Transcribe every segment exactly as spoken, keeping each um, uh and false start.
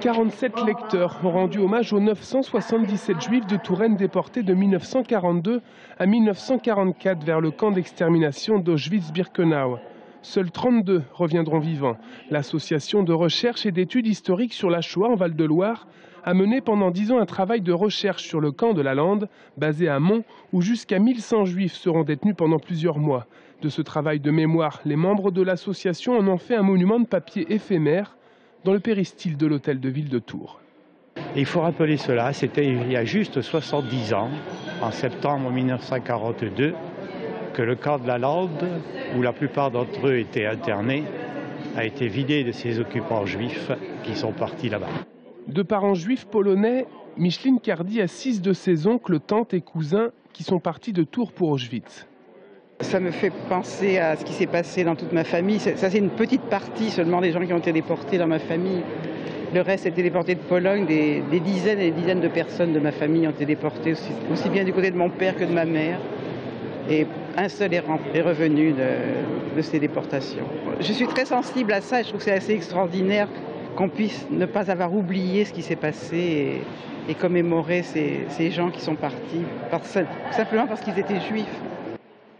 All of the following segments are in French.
quarante-sept lecteurs ont rendu hommage aux neuf cent soixante-dix-sept juifs de Touraine déportés de mille neuf cent quarante-deux à mille neuf cent quarante-quatre vers le camp d'extermination d'Auschwitz-Birkenau. Seuls trente-deux reviendront vivants. L'association de recherche et d'études historiques sur la Shoah en Val-de-Loire a mené pendant dix ans un travail de recherche sur le camp de la Lande, basé à Mons, où jusqu'à mille cent juifs seront détenus pendant plusieurs mois. De ce travail de mémoire, les membres de l'association en ont fait un monument de papier éphémère dans le péristyle de l'hôtel de ville de Tours. Il faut rappeler cela, c'était il y a juste soixante-dix ans, en septembre mille neuf cent quarante-deux, que le camp de la Lande, où la plupart d'entre eux étaient internés, a été vidé de ses occupants juifs qui sont partis là-bas. De parents juifs polonais, Micheline Cardi a six de ses oncles, tantes et cousins qui sont partis de Tours pour Auschwitz. Ça me fait penser à ce qui s'est passé dans toute ma famille. Ça, c'est une petite partie seulement des gens qui ont été déportés dans ma famille. Le reste a été déporté de Pologne. Des, des dizaines et des dizaines de personnes de ma famille ont été déportées, aussi, aussi bien du côté de mon père que de ma mère. Et un seul est revenu de, de ces déportations. Je suis très sensible à ça et je trouve que c'est assez extraordinaire qu'on puisse ne pas avoir oublié ce qui s'est passé et, et commémorer ces, ces gens qui sont partis, par, simplement parce qu'ils étaient juifs.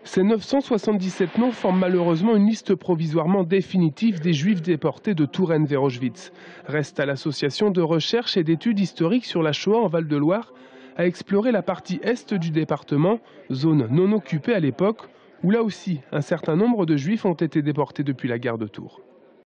Ces neuf cent soixante-dix-sept noms forment malheureusement une liste provisoirement définitive des juifs déportés de Touraine vers Auschwitz. Reste à l'association de recherche et d'études historiques sur la Shoah en Val-de-Loire à explorer la partie est du département, zone non occupée à l'époque, où là aussi un certain nombre de juifs ont été déportés depuis la gare de Tours.